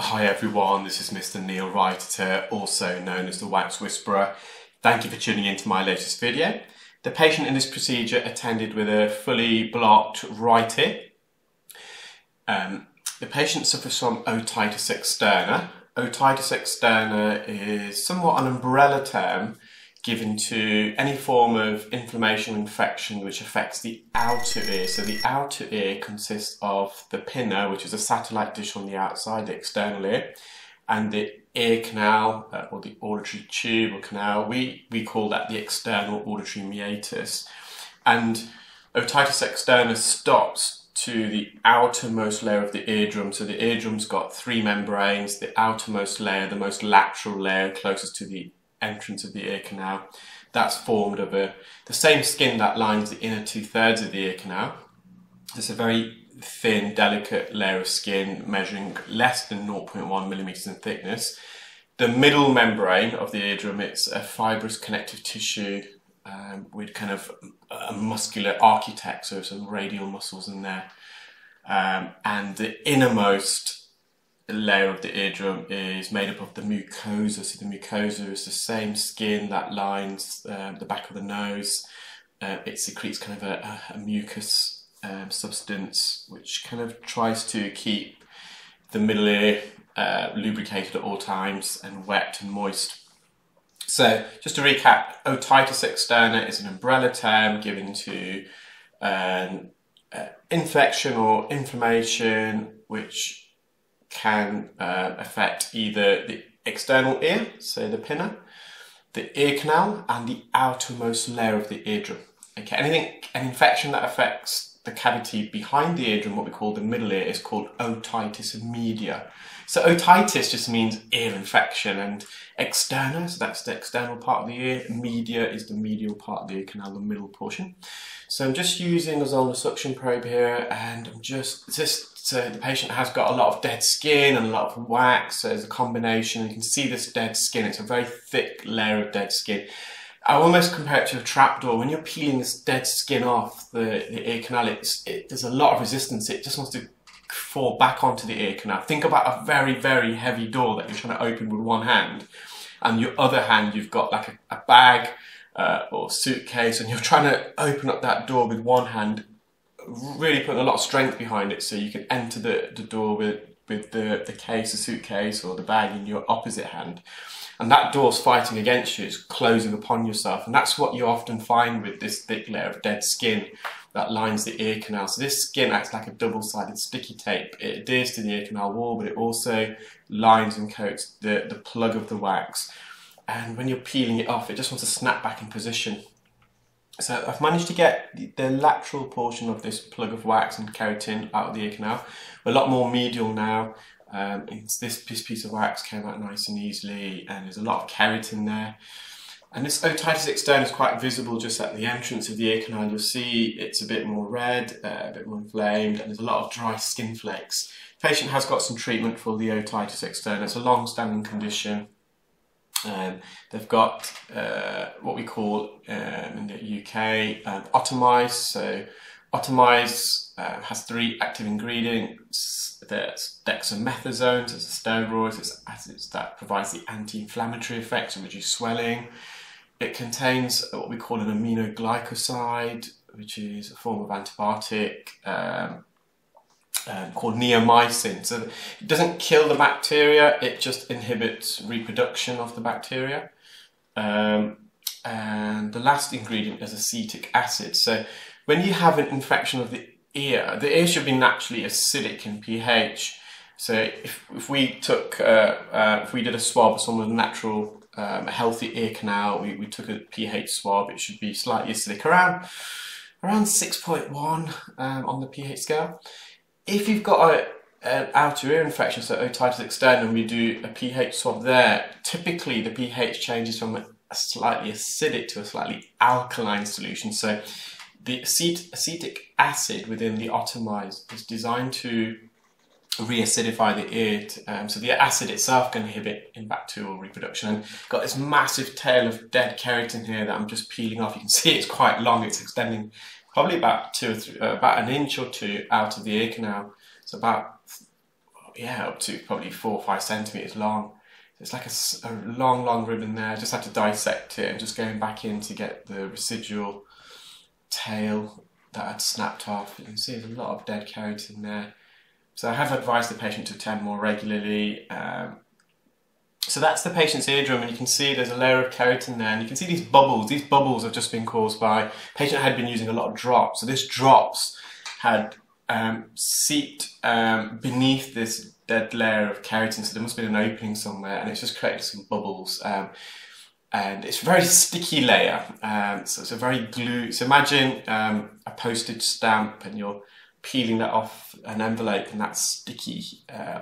Hi everyone, this is Mr. Neel Raithatha, also known as The Wax Whisperer. Thank you for tuning in to my latest video. The patient in this procedure attended with a fully blocked right ear. The patient suffers from otitis externa. Otitis externa is somewhat an umbrella term given to any form of inflammation or infection which affects the outer ear. So the outer ear consists of the pinna, which is a satellite dish on the outside, the external ear, and the ear canal, or the auditory tube or canal. We call that the external auditory meatus. And otitis externa stops to the outermost layer of the eardrum. So the eardrum's got three membranes: the outermost layer, the most lateral layer closest to the entrance of the ear canal, that's formed of the same skin that lines the inner two-thirds of the ear canal. It's a very thin, delicate layer of skin measuring less than 0.1 millimeters in thickness. The middle membrane of the eardrum, it's a fibrous connective tissue with kind of a muscular architecture, so some radial muscles in there. And the innermost layer of the eardrum is made up of the mucosa. So the mucosa is the same skin that lines the back of the nose. It secretes kind of a mucus substance which kind of tries to keep the middle ear lubricated at all times and wet and moist. So just to recap, otitis externa is an umbrella term given to infection or inflammation which can affect either the external ear, so the pinna, the ear canal, and the outermost layer of the eardrum. Okay, an infection that affects the cavity behind the eardrum, what we call the middle ear, is called otitis media. So otitis just means ear infection, and externa, so that's the external part of the ear, media is the medial part of the ear canal, the middle portion. So I'm just using a zona suction probe here, and I'm so the patient has got a lot of dead skin and a lot of wax, so there's a combination. You can see this dead skin, it's a very thick layer of dead skin. I almost compare it to a trapdoor. When you're peeling this dead skin off the ear canal, there's a lot of resistance. It just wants to fall back onto the ear canal. Think about a very, very heavy door that you're trying to open with one hand, and your other hand you've got like a bag or suitcase, and you're trying to open up that door with one hand, really putting a lot of strength behind it so you can enter the door with the case, the suitcase or the bag in your opposite hand. And that door's fighting against you, it's closing upon yourself. And that's what you often find with this thick layer of dead skin that lines the ear canal. So this skin acts like a double-sided sticky tape. It adheres to the ear canal wall, but it also lines and coats the plug of the wax. And when you're peeling it off, it just wants to snap back in position. So I've managed to get the lateral portion of this plug of wax and keratin out of the ear canal. We're a lot more medial now. This piece of wax came out nice and easily, and there's a lot of keratin there. And this otitis externa is quite visible just at the entrance of the ear canal. You'll see it's a bit more red, a bit more inflamed, and there's a lot of dry skin flakes. The patient has got some treatment for the otitis externa. It's a long-standing condition. They've got what we call in the UK otomize. So otomize has three active ingredients. There's dexamethasone, so it's a steroid, it's acids that provides the anti-inflammatory effects and reduce swelling. It contains what we call an aminoglycoside, which is a form of antibiotic called neomycin. So it doesn't kill the bacteria, it just inhibits reproduction of the bacteria. And the last ingredient is acetic acid. So when you have an infection of the ear should be naturally acidic in pH. So if we took, if we did a swab of someone's natural healthy ear canal, we took a pH swab, it should be slightly acidic, around 6.1 on the pH scale. If you've got an outer ear infection, so otitis externa, and we do a pH swab there, typically the pH changes from a slightly acidic to a slightly alkaline solution. So the acetic acid within the otomize is designed to re-acidify the ear, so the acid itself can inhibit in bacterial reproduction. And got this massive tail of dead keratin here that I'm just peeling off. You can see it's quite long, it's extending probably about an inch or two out of the ear canal. It's about up to probably 4 or 5 centimetres long. It's like a long, long ribbon there. I just had to dissect it and just going back in to get the residual tail that I'd snapped off. You can see there's a lot of dead keratin there. So I have advised the patient to attend more regularly. So that's the patient's eardrum, and you can see there's a layer of keratin there, and you can see these bubbles. These bubbles have just been caused by, the patient had been using a lot of drops. So this drops had seeped beneath this dead layer of keratin, so there must have been an opening somewhere, and it's just created some bubbles. And it's a very sticky layer, so it's a very glue. So imagine a postage stamp, and you're peeling that off an envelope, and that sticky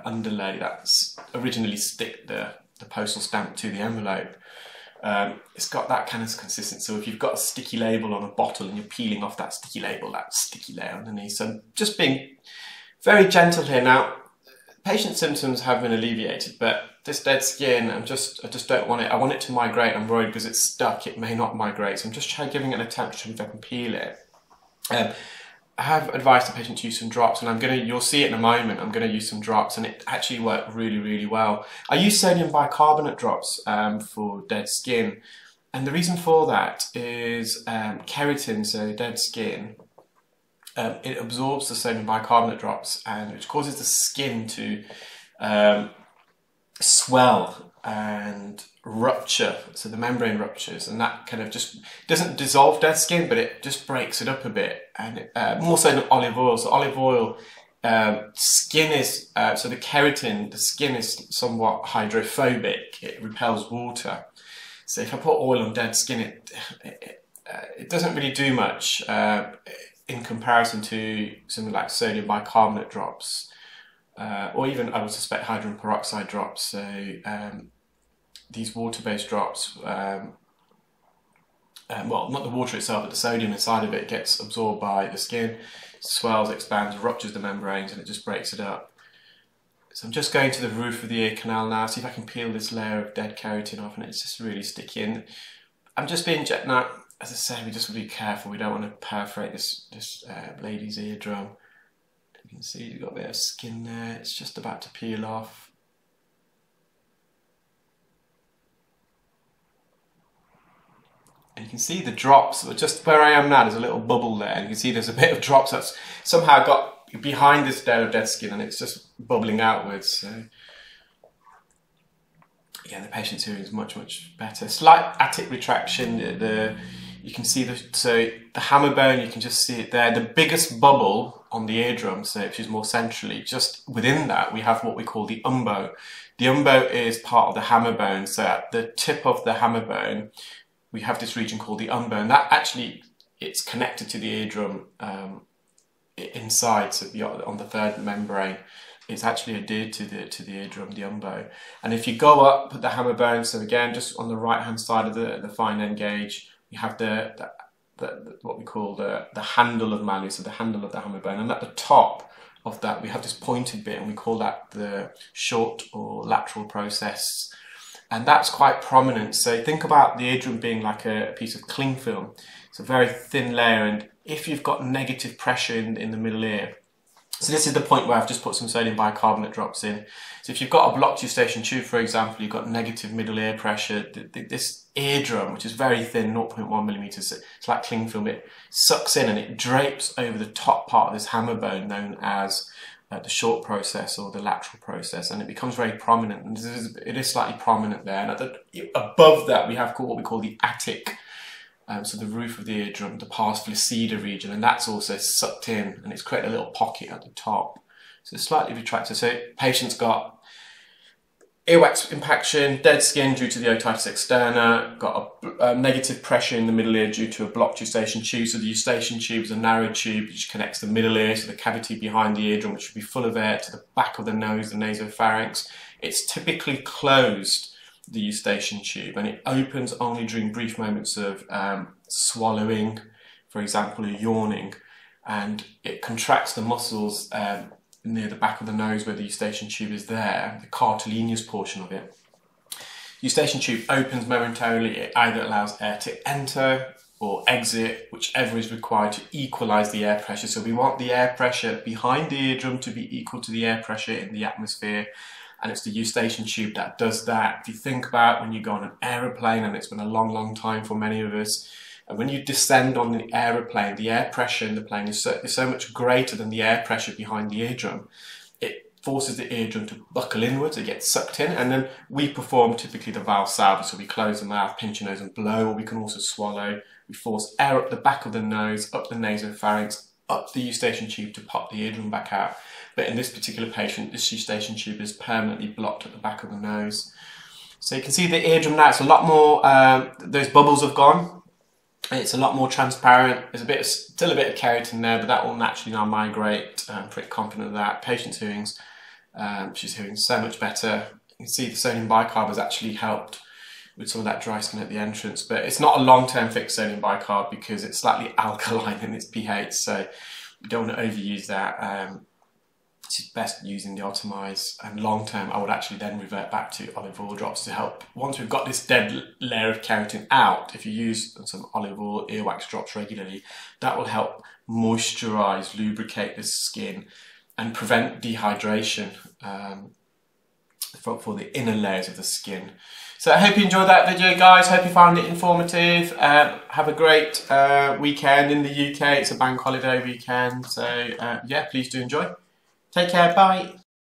underlay that's originally sticked the postal stamp to the envelope. It's got that kind of consistency. So if you've got a sticky label on a bottle and you're peeling off that sticky label, that sticky layer underneath. So just being very gentle here. Now, patient symptoms have been alleviated, but this dead skin, I just don't want it. I want it to migrate. I'm worried because it's stuck. It may not migrate. So I'm just trying giving it an attempt to see if I can peel it. I have advised the patient to use some drops, and you'll see it in a moment. I'm gonna use some drops, and it actually worked really, really well. I use sodium bicarbonate drops for dead skin, and the reason for that is keratin, so dead skin, it absorbs the sodium bicarbonate drops, and it causes the skin to swell and rupture, so the membrane ruptures, and that kind of just doesn't dissolve dead skin, but it just breaks it up a bit. And more so than olive oil. So olive oil, skin is so the keratin, the skin is somewhat hydrophobic. It repels water. So if I put oil on dead skin, it doesn't really do much in comparison to something like sodium bicarbonate drops, or even I would suspect hydrogen peroxide drops. So these water-based drops, well, not the water itself, but the sodium inside of it gets absorbed by the skin, swells, expands, ruptures the membranes, and it just breaks it up. So I'm just going to the roof of the ear canal now, see if I can peel this layer of dead keratin off, and it's just really sticky. And I'm just being gentle now. As I say, we just want to be careful. We don't want to perforate this lady's eardrum. You can see you've got a bit of skin there. It's just about to peel off. And you can see the drops, just where I am now, there's a little bubble there. And you can see there's a bit of drops that's somehow got behind this layer of dead skin, and it's just bubbling outwards. So, yeah, the patient's hearing is much, much better. Slight attic retraction, you can see the hammer bone, you can just see it there. The biggest bubble on the eardrum, so which is more centrally, just within that we have what we call the umbo. The umbo is part of the hammer bone, so at the tip of the hammer bone, we have this region called the umbo, and that actually it's connected to the eardrum inside. So on the third membrane, it's actually adhered to the eardrum, the umbo. And if you go up at the hammer bone, so again, just on the right hand side of the fine end gauge, you have what we call the handle of malleus, so the handle of the hammer bone. And at the top of that, we have this pointed bit, and we call that the short or lateral process. And that's quite prominent. So think about the eardrum being like a piece of cling film. It's a very thin layer, and if you've got negative pressure in the middle ear, so this is the point where I've just put some sodium bicarbonate drops in. So if you've got a blocked eustachian tube, for example, you've got negative middle ear pressure, this eardrum, which is very thin, 0.1 millimetres, it's like cling film, it sucks in and it drapes over the top part of this hammer bone known as the short process or the lateral process, and it becomes very prominent, and it is slightly prominent there. And above that we have what we call the attic, so the roof of the eardrum, the pars flacida region, and that's also sucked in, and it's created a little pocket at the top, so it's slightly retracted. So patient's got earwax impaction, dead skin due to the otitis externa, got a negative pressure in the middle ear due to a blocked eustachian tube. So the eustachian tube is a narrow tube which connects the middle ear, so the cavity behind the eardrum, which should be full of air, to the back of the nose, the nasopharynx. It's typically closed, the eustachian tube, and it opens only during brief moments of swallowing, for example, or yawning, and it contracts the muscles near the back of the nose where the eustachian tube is there, the cartilaginous portion of it. Eustachian tube opens momentarily, it either allows air to enter or exit, whichever is required to equalize the air pressure. So we want the air pressure behind the eardrum to be equal to the air pressure in the atmosphere, and it's the eustachian tube that does that. If you think about when you go on an aeroplane, and it's been a long, long time for many of us, and when you descend on the aeroplane, the air pressure in the plane is so much greater than the air pressure behind the eardrum. It forces the eardrum to buckle inwards, it gets sucked in, and then we perform typically the valsalva, so we close the mouth, pinch your nose and blow, or we can also swallow. We force air up the back of the nose, up the nasopharynx, up the eustachian tube to pop the eardrum back out. But in this particular patient, this eustachian tube is permanently blocked at the back of the nose. So you can see the eardrum now, it's a lot more, those bubbles have gone. It's a lot more transparent. There's still a bit of keratin there, but that will naturally now migrate. I'm pretty confident of that. Patient's hearing's, she's hearing so much better. You can see the sodium bicarb has actually helped with some of that dry skin at the entrance, but it's not a long-term fix, sodium bicarb, because it's slightly alkaline in its pH, so we don't want to overuse that. It's best using the otomize, and long-term I would actually then revert back to olive oil drops to help. Once we've got this dead layer of keratin out, if you use some olive oil, earwax drops regularly, that will help moisturize, lubricate the skin and prevent dehydration for the inner layers of the skin. So I hope you enjoyed that video, guys. Hope you found it informative. Have a great weekend in the UK. It's a bank holiday weekend. So yeah, please do enjoy. Take care, bye.